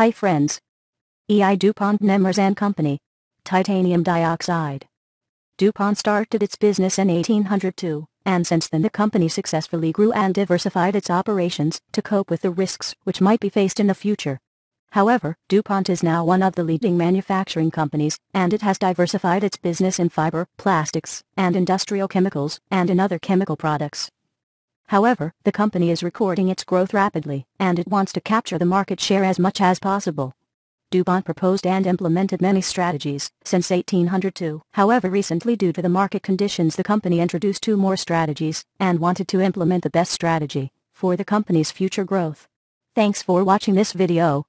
Hi friends. E.I. DuPont Nemours & Company. Titanium dioxide. DuPont started its business in 1802, and since then the company successfully grew and diversified its operations to cope with the risks which might be faced in the future. However, DuPont is now one of the leading manufacturing companies, and it has diversified its business in fiber, plastics, and industrial chemicals, and in other chemical products. However, the company is recording its growth rapidly, and it wants to capture the market share as much as possible. DuPont proposed and implemented many strategies since 1802. However, recently, due to the market conditions, the company introduced two more strategies and wanted to implement the best strategy for the company's future growth. Thanks for watching this video.